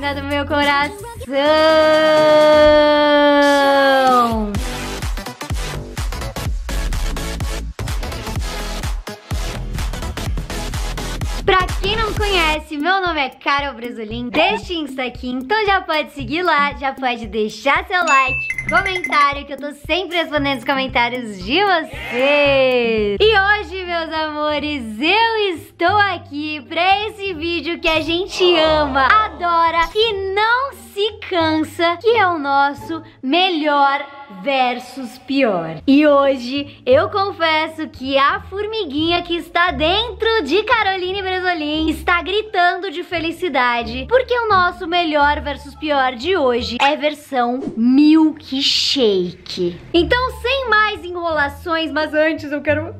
linda do meu coração! Pra quem não conhece, meu nome é Carol Bresolin, deste Insta aqui, então já pode seguir lá, já pode deixar seu like, comentário, que eu tô sempre respondendo os comentários de vocês. E hoje, meus amores, eu estou aqui pra esse vídeo que a gente ama, adora e não se cansa, que é o nosso melhor versus pior. E hoje eu confesso que a formiguinha que está dentro de Caroline Bresolin está gritando de felicidade, porque o nosso melhor versus pior de hoje é versão milkshake. Então, sem mais enrolações, mas antes eu quero...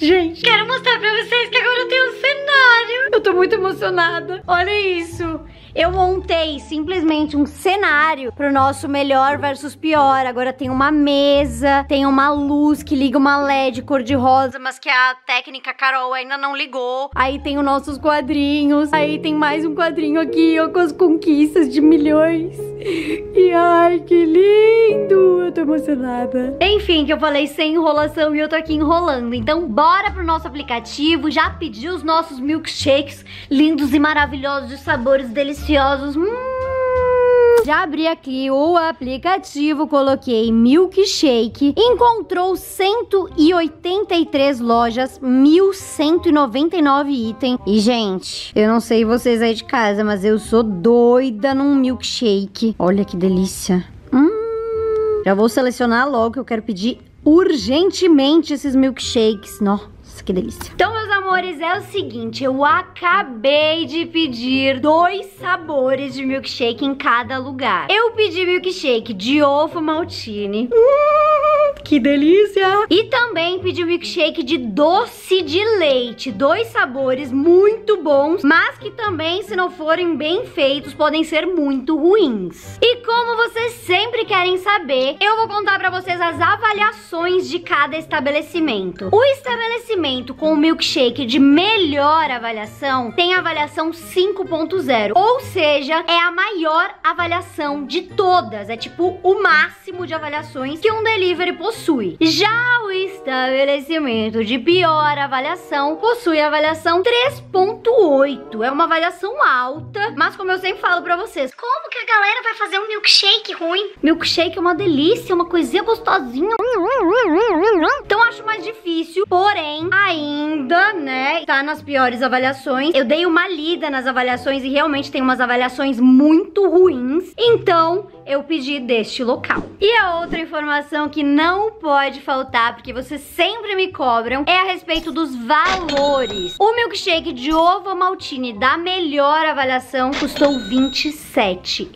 Gente, quero mostrar pra vocês que agora eu tenho um cenário. Eu tô muito emocionada. Olha isso. Eu montei simplesmente um cenário pro nosso melhor versus pior. Agora tem uma mesa, tem uma luz que liga uma LED cor de rosa, mas que a técnica Carol ainda não ligou. Aí tem os nossos quadrinhos. Aí tem mais um quadrinho aqui, ó, com as conquistas de milhões. E ai, que lindo. Eu tô emocionada. Enfim, que eu falei sem enrolação e eu tô aqui enrolando. Então bora pro nosso aplicativo. Já pedi os nossos milkshakes lindos e maravilhosos, de sabores deliciosos. Já abri aqui o aplicativo, coloquei milkshake, encontrou 183 lojas, 1.199 itens. E, gente, eu não sei vocês aí de casa, mas eu sou doida num milkshake. Olha que delícia. Já vou selecionar logo que eu quero pedir urgentemente esses milkshakes. Nossa, que delícia. Então, meus amores, é o seguinte, eu acabei de pedir 2 sabores de milkshake em cada lugar. Eu pedi milkshake de Ovomaltine. Que delícia! E também pedi milkshake de doce de leite. 2 sabores muito bons, mas que também, se não forem bem feitos, podem ser muito ruins. E como vocês sempre querem saber, eu vou contar pra vocês as avaliações de cada estabelecimento. O estabelecimento com o milkshake de melhor avaliação tem a avaliação 5.0, ou seja, é a maior avaliação de todas. É tipo o máximo de avaliações que um delivery possui. Já o estabelecimento de pior avaliação possui a avaliação 3.8. É uma avaliação alta, mas como eu sempre falo pra vocês, como que a galera vai fazer um milkshake ruim? Milkshake é uma delícia, uma coisinha gostosinha. Então acho mais difícil, porém, ainda, né, tá nas piores avaliações. Eu dei uma lida nas avaliações e realmente tem umas avaliações muito ruins. Então, eu pedi deste local. E a outra informação que não pode faltar, porque vocês sempre me cobram, é a respeito dos valores. O milkshake de Ovomaltine da melhor avaliação custou R$27.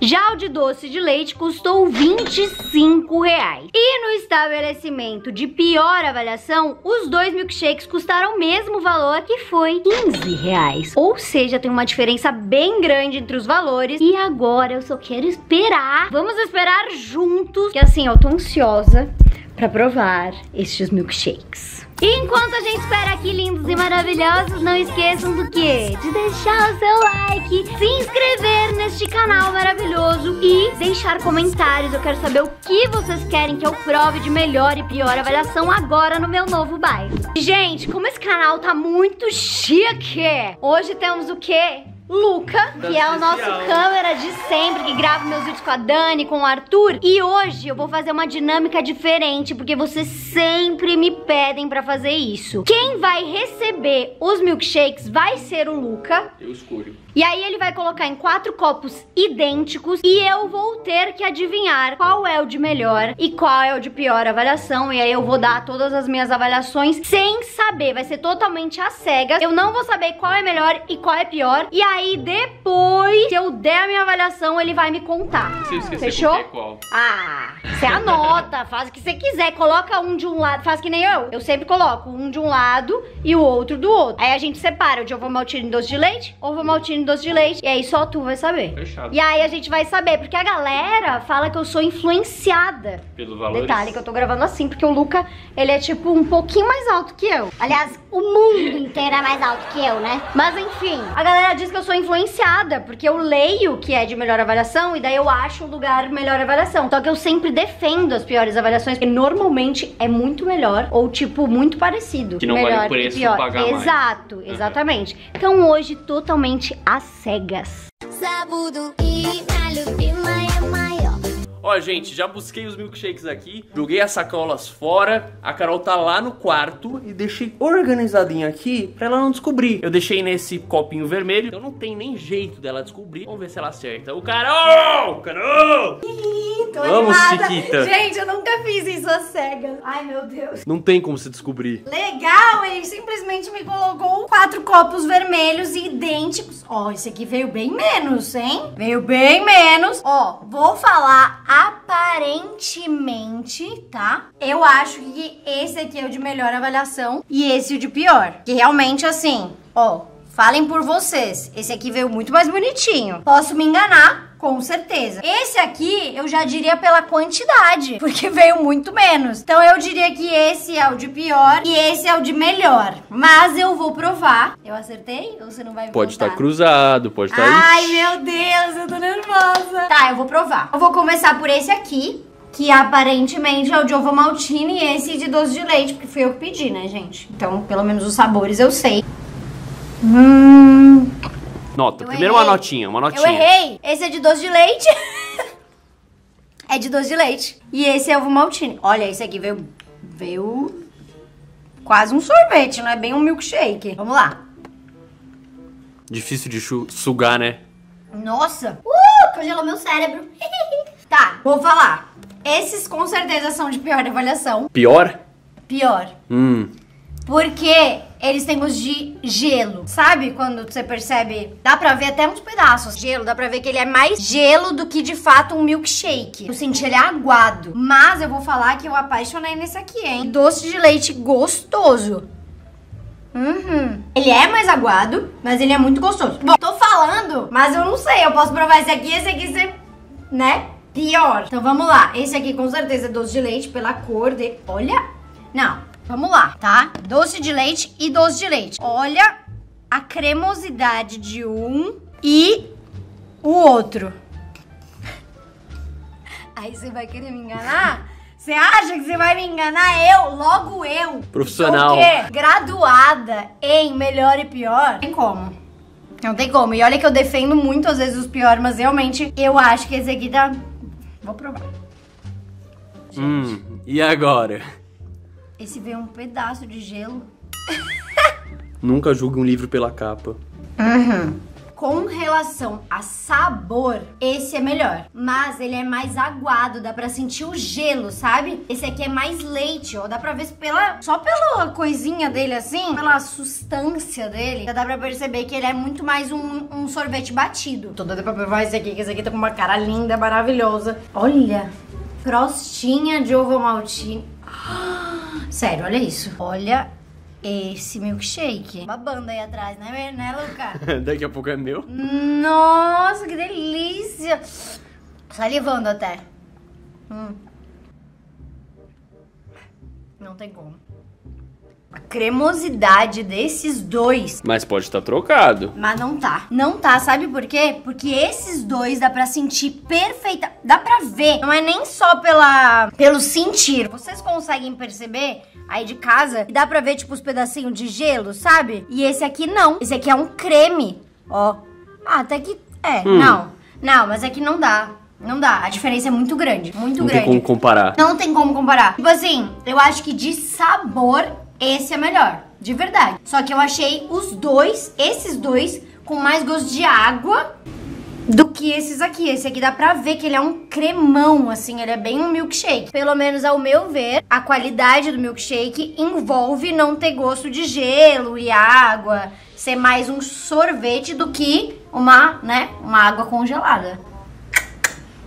Já o de doce de leite custou R$25. E no estabelecimento de pior avaliação, os 2 milkshakes custaram o mesmo valor, que foi R$15. Ou seja, tem uma diferença bem grande entre os valores. E agora eu só quero esperar. Vamos esperar juntos, que assim, eu tô ansiosa pra provar estes milkshakes. E enquanto a gente espera aqui, lindos e maravilhosos, não esqueçam do quê? De deixar o seu like, se inscrever neste canal maravilhoso e deixar comentários. Eu quero saber o que vocês querem que eu prove de melhor e pior avaliação agora no meu novo bairro. Gente, como esse canal tá muito chique, hoje temos o quê? Luca, que é o nosso câmera de sempre, que grava meus vídeos com a Dani, com o Arthur. E hoje eu vou fazer uma dinâmica diferente, porque vocês sempre me pedem pra fazer isso. Quem vai receber os milkshakes vai ser o Luca. Eu escolho. E aí ele vai colocar em 4 copos idênticos e eu vou ter que adivinhar qual é o de melhor e qual é o de pior avaliação. E aí eu vou dar todas as minhas avaliações sem saber, vai ser totalmente às cegas. Eu não vou saber qual é melhor e qual é pior. E aí depois que eu der a minha minha avaliação, ele vai me contar. Se eu esquecer, fechou? Qual. Ah, você anota, faz o que você quiser, coloca um de um lado, faz que nem eu. Eu sempre coloco um de um lado e o outro do outro. Aí a gente separa o de Ovomaltine e doce de leite, Ovomaltine e doce de leite, e aí só tu vai saber. Fechado. E aí a gente vai saber, porque a galera fala que eu sou influenciada. Pelo valor. Detalhe que eu tô gravando assim, porque o Luca, ele é tipo um pouquinho mais alto que eu. Aliás, o mundo inteiro é mais alto que eu, né? Mas enfim, a galera diz que eu sou influenciada, porque eu leio o que é de melhor avaliação e daí eu acho um lugar melhor avaliação. Só que eu sempre defendo as piores avaliações, porque normalmente é muito melhor ou tipo muito parecido. Que não melhor vale o preço de pagar mais. Exato, exatamente. Então hoje totalmente às cegas. Ó, gente, já busquei os milkshakes aqui, joguei as sacolas fora, a Carol tá lá no quarto e deixei organizadinho aqui pra ela não descobrir. Eu deixei nesse copinho vermelho, então não tem nem jeito dela descobrir. Vamos ver se ela acerta. O Carol! Carol! Ih, tô Vamos, animada. Chiquita! Gente, eu nunca fiz isso às cegas. Ai, meu Deus. Não tem como se descobrir. Legal, ele simplesmente me colocou 4 copos vermelhos idênticos. Ó, esse aqui veio bem menos, hein? Veio bem menos. Ó, vou falar... Aparentemente, tá? Eu acho que esse aqui é o de melhor avaliação e esse é o de pior. Que realmente, assim, ó, falem por vocês. Esse aqui veio muito mais bonitinho. Posso me enganar? Com certeza. Esse aqui, eu já diria pela quantidade, porque veio muito menos. Então eu diria que esse é o de pior e esse é o de melhor. Mas eu vou provar. Eu acertei? Ou você não vai me Pode estar cruzado, pode estar... Ai, meu Deus, eu tô nervosa. Tá, eu vou provar. Eu vou começar por esse aqui, que aparentemente é o de Ovomaltine e esse de doce de leite, porque foi eu que pedi, né, gente? Então, pelo menos os sabores eu sei. Nota, eu primeiro errei. uma notinha. Eu errei. Esse é de doce de leite. É de doce de leite. E esse é o Ovomaltine. Olha, esse aqui veio quase um sorvete, não é bem um milkshake. Vamos lá. Difícil de sugar, né? Nossa. Congelou meu cérebro. Tá, vou falar. Esses com certeza são de pior avaliação. Pior? Pior. Porque eles têm gosto de gelo. Sabe quando você percebe? Dá pra ver até uns pedaços. Gelo, dá pra ver que ele é mais gelo do que de fato um milkshake. Eu senti ele aguado. Mas eu vou falar que eu apaixonei nesse aqui, hein? Doce de leite gostoso. Ele é mais aguado, mas ele é muito gostoso. Bom, tô falando, mas eu não sei. Eu posso provar esse aqui você... né? Pior. Então vamos lá. Esse aqui com certeza é doce de leite pela cor dele. Olha. Não. Vamos lá, tá? Doce de leite e doce de leite. Olha a cremosidade de um e o outro. Aí você vai querer me enganar? Você acha que você vai me enganar? Logo eu. Profissional. Porque graduada em melhor e pior. Não tem como. Não tem como. E olha que eu defendo muito às vezes os piores, mas realmente eu acho que esse aqui tá... Vou provar. E agora? Esse veio um pedaço de gelo. Nunca julgue um livro pela capa. Com relação a sabor, esse é melhor. Mas ele é mais aguado, dá pra sentir o gelo, sabe? Esse aqui é mais leite, ó. Dá pra ver só pela coisinha dele assim, pela sustância dele, já dá pra perceber que ele é muito mais um sorvete batido. Tô doida pra provar esse aqui, que esse aqui tá com uma cara linda, maravilhosa. Olha, crostinha de Ovomaltine. Sério, olha isso. Olha esse milkshake. Babando aí atrás, né, Luca? Daqui a pouco é meu. Nossa, que delícia. Salivando até. Não tem como. A cremosidade desses dois. Mas pode estar trocado. Mas não tá. Não tá, sabe por quê? Porque esses dois dá pra sentir perfeita. Dá pra ver. Não é nem só pelo sentir. Vocês conseguem perceber aí de casa? Dá pra ver tipo os pedacinhos de gelo, sabe? E esse aqui não. Esse aqui é um creme. Ó. Ah, até que... É, não. Não, mas aqui não dá. Não dá, a diferença é muito grande. Muito grande. Não tem como comparar. Não tem como comparar. Tipo assim, eu acho que de sabor... Esse é melhor, de verdade. Só que eu achei os dois, esses dois, com mais gosto de água do que esses aqui. Esse aqui dá pra ver que ele é um cremão, assim, ele é bem um milkshake. Pelo menos ao meu ver, a qualidade do milkshake envolve não ter gosto de gelo e água... ser mais um sorvete do que uma, né, uma água congelada.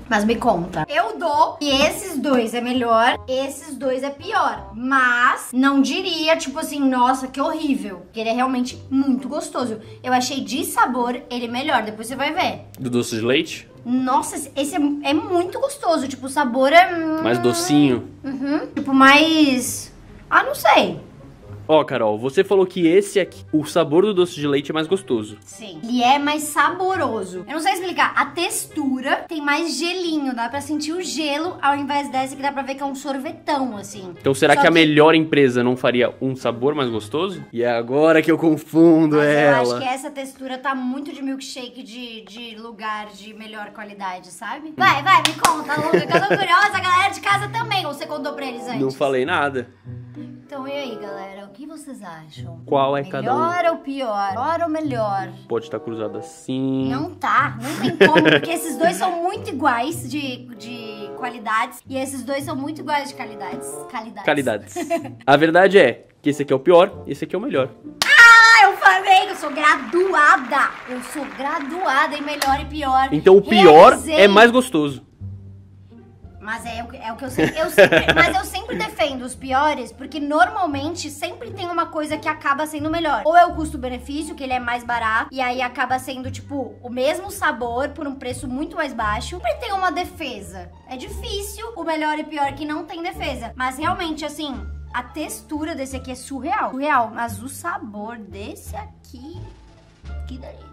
Mas me conta. Eu dou que esses dois é melhor, esses dois é pior. Mas não diria, tipo assim, nossa, que horrível. Porque ele é realmente muito gostoso. Eu achei de sabor ele melhor, depois você vai ver. Do doce de leite? Nossa, esse é muito gostoso. Tipo, o sabor é... mais docinho. Uhum. Tipo, mais... ah, não sei. Ó, Carol, você falou que esse aqui, o sabor do doce de leite é mais gostoso. Sim, ele é mais saboroso. Eu não sei explicar, a textura tem mais gelinho, dá pra sentir o gelo, ao invés desse que dá pra ver que é um sorvetão, assim. Então será que a melhor empresa não faria um sabor mais gostoso? E é agora que eu confundo ela. Eu acho que essa textura tá muito de milkshake de lugar de melhor qualidade, sabe? Vai, vai, me conta, Luca, que eu tô curiosa, a galera de casa também, ou você contou pra eles antes? Não falei nada. Então, e aí, galera? O que vocês acham? Qual é cada um? Melhor ou pior? Pior ou melhor? Pode estar cruzado assim. Não tá, não tem como, porque esses dois são muito iguais de qualidades. E esses dois são muito iguais de qualidades. Qualidades. A verdade é que esse aqui é o pior, esse aqui é o melhor. Ah, eu falei que eu sou graduada. Eu sou graduada em melhor e pior. Então o pior é mais gostoso. Mas é o que eu sempre mas eu sempre defendo os piores, porque normalmente sempre tem uma coisa que acaba sendo melhor. Ou é o custo-benefício, que ele é mais barato, e aí acaba sendo, tipo, o mesmo sabor por um preço muito mais baixo. Sempre tem uma defesa. É difícil o melhor e pior que não tem defesa. Mas realmente, assim, a textura desse aqui é surreal. Surreal, mas o sabor desse aqui... que delícia.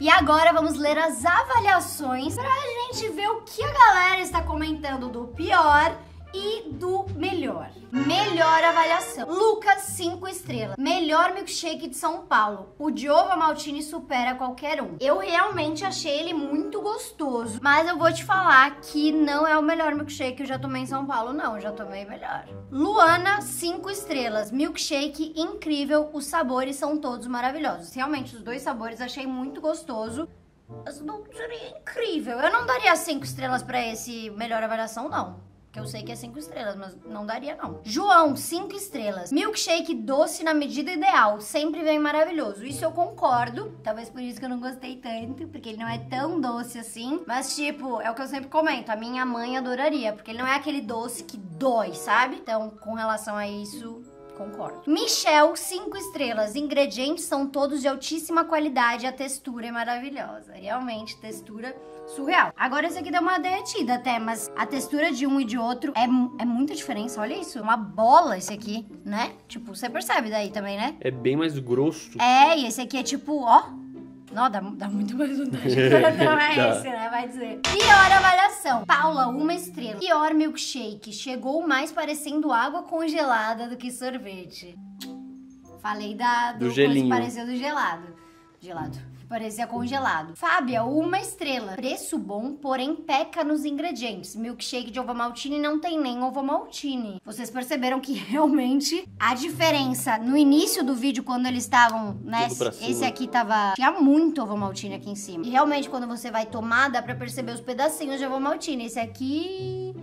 E agora vamos ler as avaliações pra gente ver o que a galera está comentando do pior e do melhor. Melhor avaliação. Lucas, 5 estrelas. Melhor milkshake de São Paulo. O de Ovomaltine supera qualquer um. Eu realmente achei ele muito gostoso, mas eu vou te falar que não é o melhor milkshake que eu já tomei em São Paulo, não. Eu já tomei melhor. Luana, 5 estrelas. Milkshake incrível. Os sabores são todos maravilhosos. Realmente, os dois sabores achei muito gostoso. Mas não seria incrível. Eu não daria 5 estrelas pra esse melhor avaliação, não. Que eu sei que é 5 estrelas, mas não daria não. João, 5 estrelas. Milkshake doce na medida ideal. Sempre vem maravilhoso. Isso eu concordo. Talvez por isso que eu não gostei tanto, porque ele não é tão doce assim. Mas tipo, é o que eu sempre comento. A minha mãe adoraria, porque ele não é aquele doce que dói, sabe? Então, com relação a isso... concordo. Michel, 5 estrelas. Ingredientes são todos de altíssima qualidade. A textura é maravilhosa. Realmente, textura surreal. Agora esse aqui deu uma derretida até, mas a textura de um e de outro é muita diferença. Olha isso. Uma bola esse aqui, né? Tipo, você percebe daí também, né? É bem mais grosso. É, e esse aqui é tipo, ó... não, dá muito mais vontade. Não é esse, né? Vai dizer. Pior avaliação. Paula, 1 estrela. Pior milkshake. Chegou mais parecendo água congelada do que sorvete. Falei do gelinho. Pareceu do gelado. Gelado. Parecia congelado. Fábia, 1 estrela. Preço bom, porém peca nos ingredientes. Milkshake de Ovomaltine não tem nem Ovomaltine. Vocês perceberam que realmente a diferença no início do vídeo, quando eles estavam, né? Esse aqui tava... tinha muito Ovomaltine aqui em cima. E realmente quando você vai tomar, dá pra perceber os pedacinhos de Ovomaltine. Esse aqui...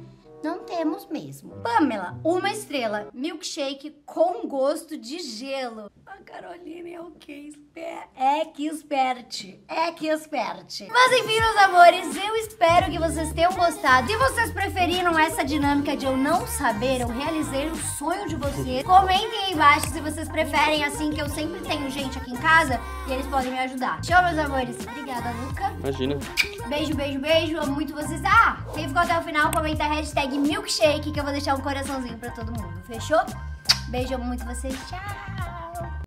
não temos mesmo. Pamela, 1 estrela. Milkshake com gosto de gelo. A Carolina é o que espera. É que esperte. É que esperte. Mas enfim, meus amores, eu espero que vocês tenham gostado. Se vocês preferiram essa dinâmica de eu não saber, eu realizei o sonho de vocês. Comentem aí embaixo se vocês preferem assim, que eu sempre tenho gente aqui em casa e eles podem me ajudar. Tchau, meus amores. Obrigada, Luca. Imagina. Beijo, beijo, beijo. Amo muito vocês. Ah, quem ficou até o final, comenta a hashtag milkshake, que eu vou deixar um coraçãozinho pra todo mundo. Fechou? Beijo muito vocês. Tchau!